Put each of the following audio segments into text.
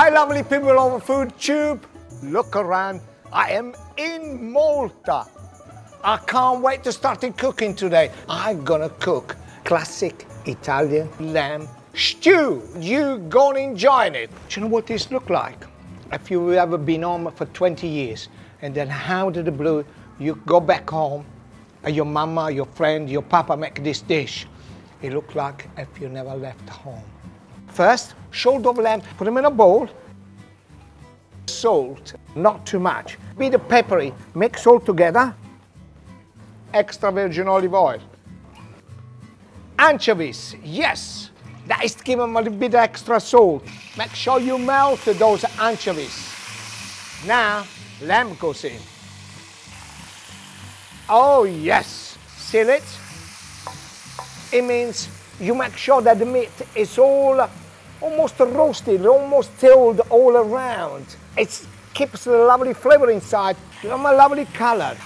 Hi lovely people on Food Tube. Look around, I am in Malta. I can't wait to start cooking today. I'm gonna cook classic Italian lamb stew. You gonna enjoy it. Do you know what this look like? If you ever been home for 20 years and then out of the blue, you go back home and your mama, your friend, your papa make this dish. It look like if you never left home. First, shoulder of lamb, put them in a bowl. Salt, not too much. Bit of peppery, mix all together. Extra virgin olive oil. Anchovies, yes. That is to give them a little bit of extra salt. Make sure you melt those anchovies. Now, lamb goes in. Oh yes, seal it. It means you make sure that the meat is all almost roasted, almost tilled all around. It keeps the lovely flavor inside, you have a lovely color.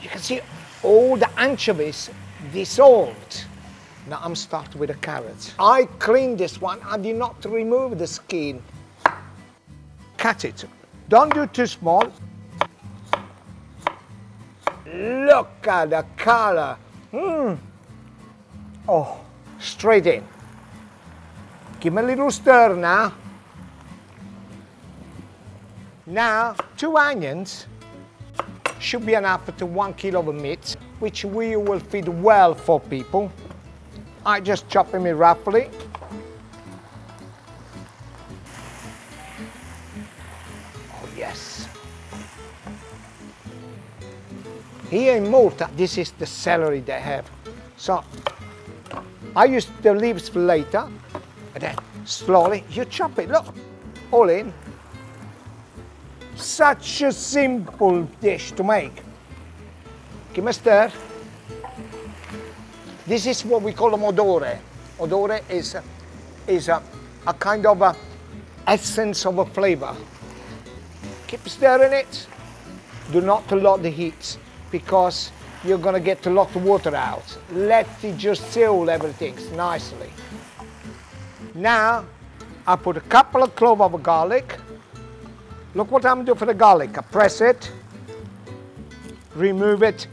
You can see all the anchovies dissolved. Now I'm starting with the carrots. I cleaned this one, I did not remove the skin. Cut it, don't do too small. Look at the color. Oh, straight in. Give me a little stir now. Now, 2 onions should be enough to 1 kilo of meat, which we will feed well for people. I just chop them roughly. Oh yes. Here in Malta, this is the celery they have. So, I use the leaves for later, and then slowly you chop it, look, all in. Such a simple dish to make. Give me a stir. This is what we call an odore. Odore is a kind of a essence of a flavor. Keep stirring it. Do not allow the heat, because you're gonna get a lot of water out. Let it just seal everything nicely. Now, I put a couple of cloves of garlic. Look what I'm doing for the garlic. I press it, remove it,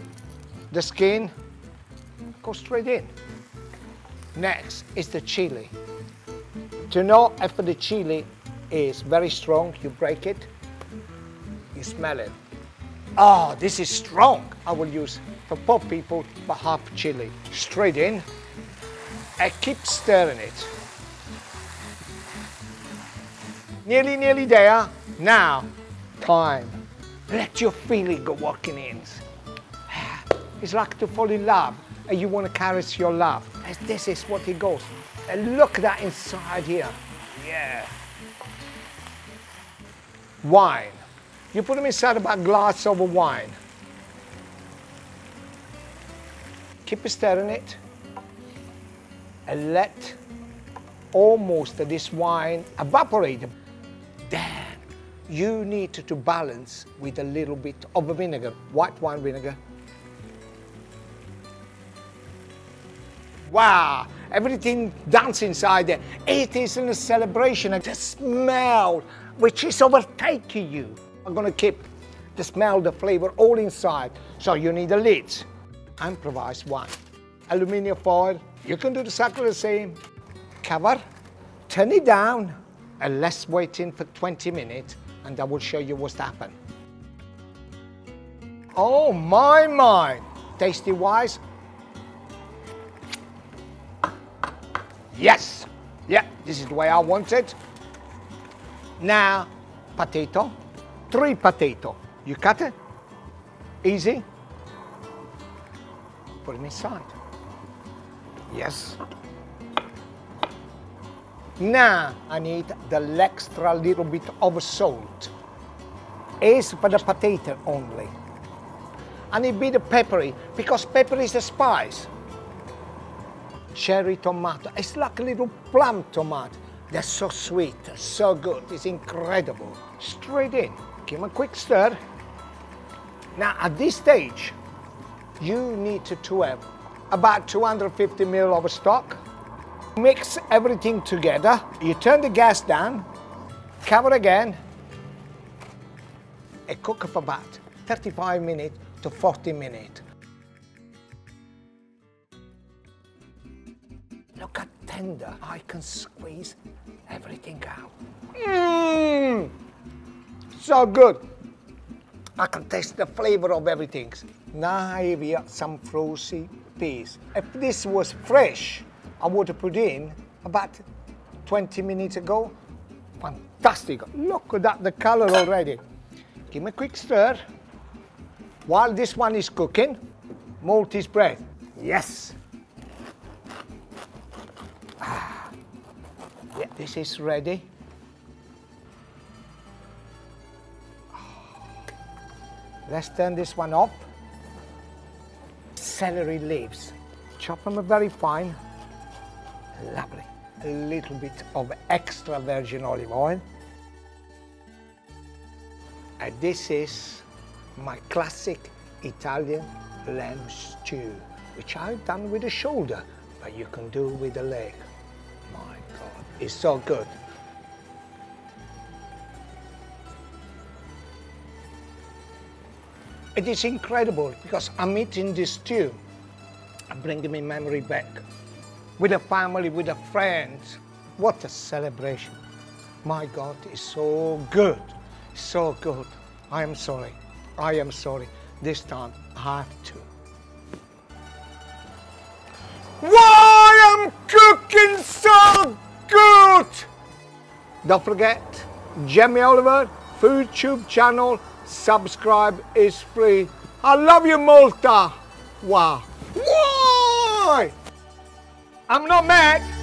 the skin, go straight in. Next is the chili. To know if the chili is very strong, you break it, you smell it. Oh, this is strong. I will use for poor people, but half chili. Straight in. I keep stirring it. Nearly there. Now, time. Let your feeling go walking in. It's like to fall in love, and you want to carry your love. This is what it goes. And look at that inside here. Yeah. Wine. You put them inside about a glass of wine. Keep stirring it and let almost this wine evaporate. Then you need to balance with a little bit of vinegar, white wine vinegar. Wow, everything dances inside there. It is a celebration of the smell which is overtaking you. I'm gonna keep the smell, the flavor all inside. So you need a lid. Improvise one. Aluminium foil. You can do exactly the same. Cover, turn it down, and let's wait in for 20 minutes, and I will show you what's happened. Oh my. Tasty wise. Yes. Yeah, this is the way I want it. Now, potato. 3 potatoes. You cut it, easy. Put them inside. Yes. Now I need the extra little bit of salt. It's for the potato only. And a bit of peppery, because pepper is a spice. Cherry tomato. It's like a little plum tomato. They're so sweet, so good. It's incredible. Straight in. Give them a quick stir. Now at this stage, you need to have about 250 ml of stock. Mix everything together. You turn the gas down Cover again and cook for about 35 minutes to 40 minutes. Look at tender. I can squeeze everything out. Mmm! So good. I can taste the flavor of everything. Now we have some frosty peas. If this was fresh, I would have put in about 20 minutes ago. Fantastic. Look at that, the color already. Give me a quick stir. While this one is cooking, Maltese bread. Yes. Yeah, this is ready. Let's turn this one up. Celery leaves. Chop them very fine. Lovely. A little bit of extra virgin olive oil. And this is my classic Italian lamb stew, which I've done with the shoulder, but you can do with the leg. My God, it's so good. It is incredible because I'm eating this stew and bringing my memory back. With a family, with a friend. What a celebration. My God, it's so good. So good. I am sorry. I am sorry. This time I have to. Why am cooking so good? Don't forget, Jamie Oliver, Food Tube channel. Subscribe is free. I love you, Malta. Wow. Why? I'm not mad.